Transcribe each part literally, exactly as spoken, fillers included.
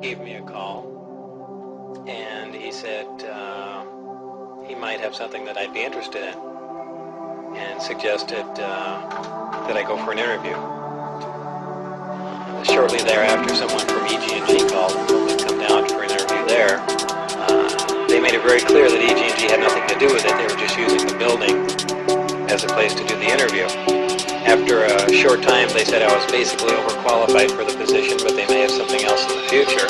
gave me a call, and he said uh, he might have something that I'd be interested in, and suggested uh, that I go for an interview. Shortly thereafter, someone from E G and G called and told me to come down for an interview there. Uh, they made it very clear that E G and G had nothing to do with it. They were just using the building as a place to do the interview. After a short time, they said I was basically overqualified for the position, but they may have something else in the future.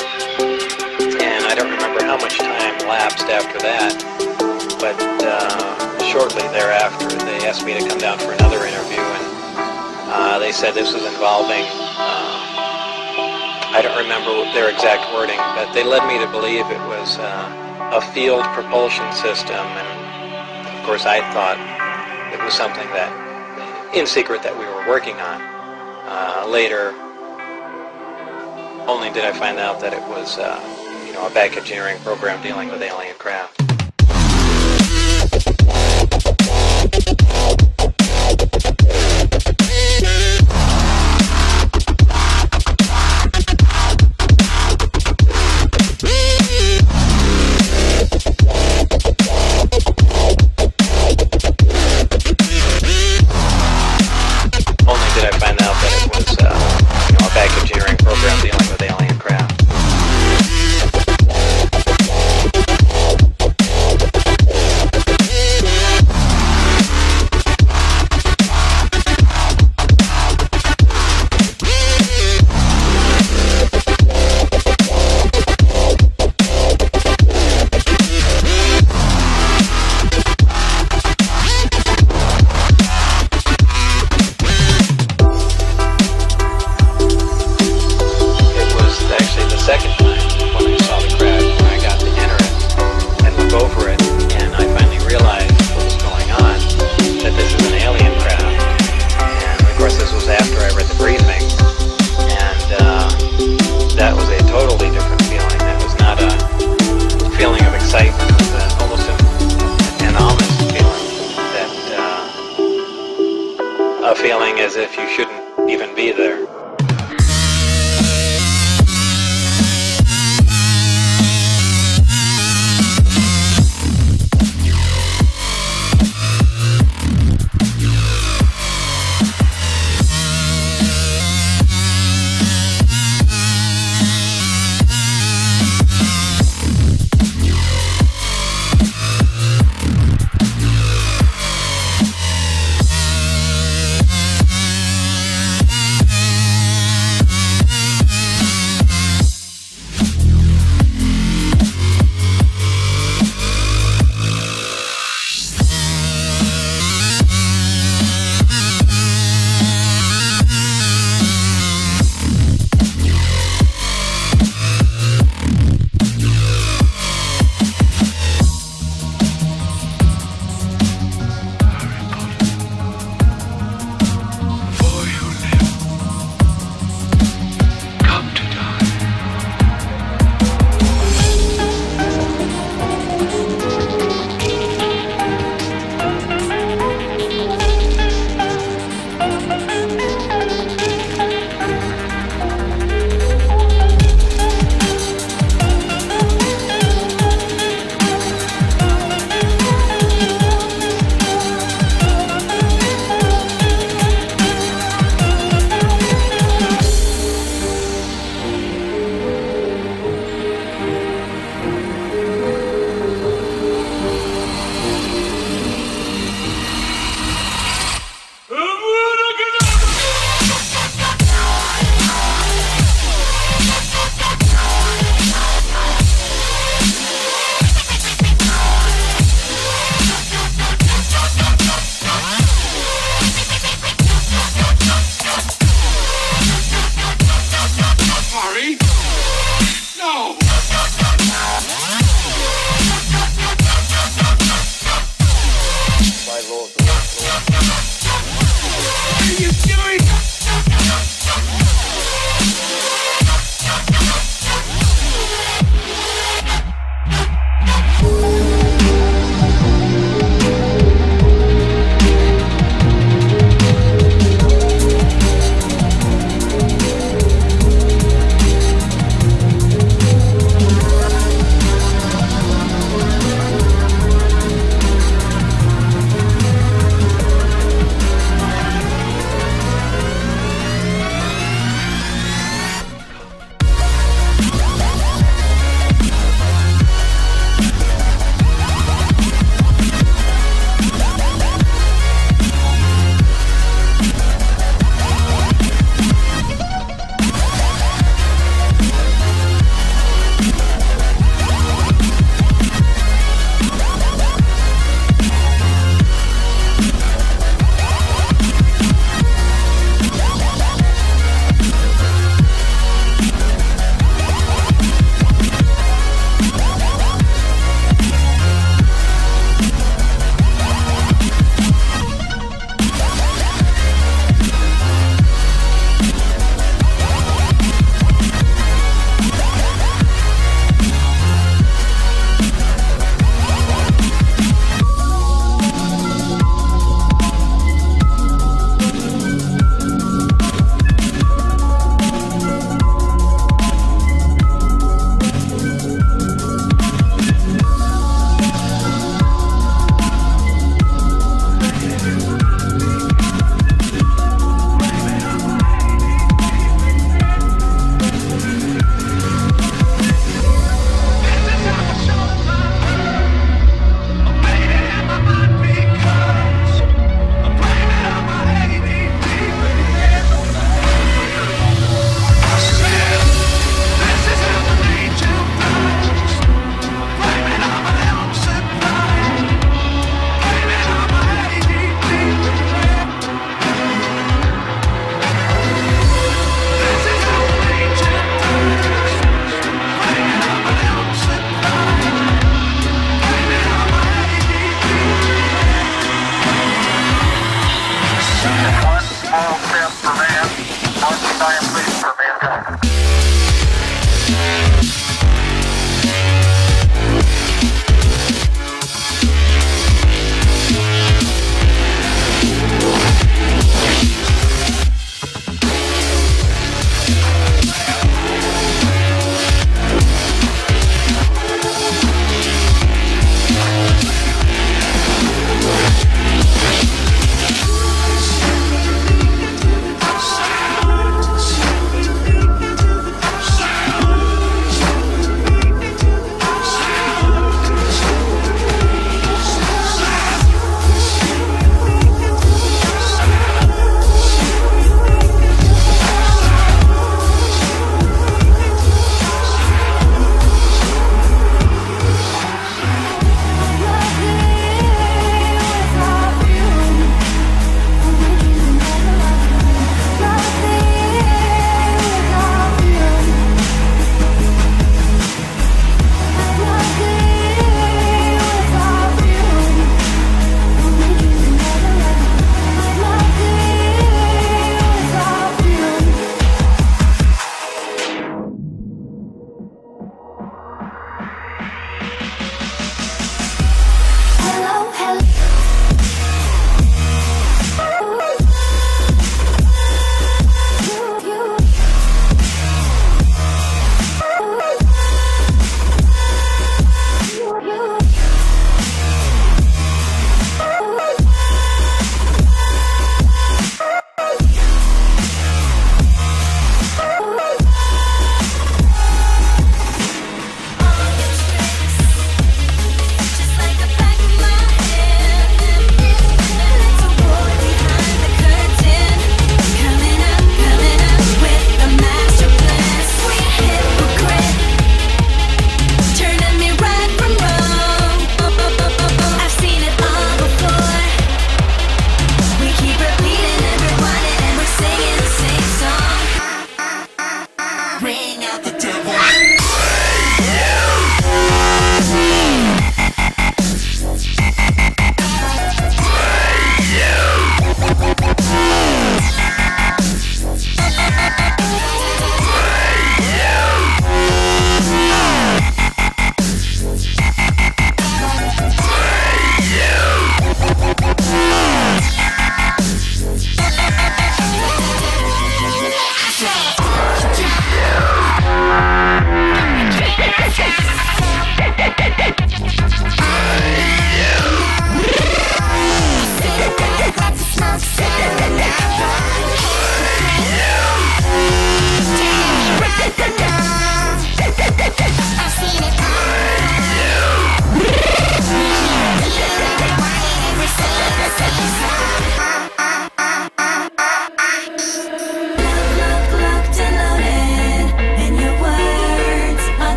And I don't remember how much time lapsed after that, but uh, shortly thereafter, they asked me to come down for another interview, and uh, they said this was involving, uh, I don't remember their exact wording, but they led me to believe it was uh, a field propulsion system, and of course I thought it was something that in secret that we were working on. Uh, later, only did I find out that it was, uh, you know, a back engineering program dealing with alien craft. Feeling as if you shouldn't even be there.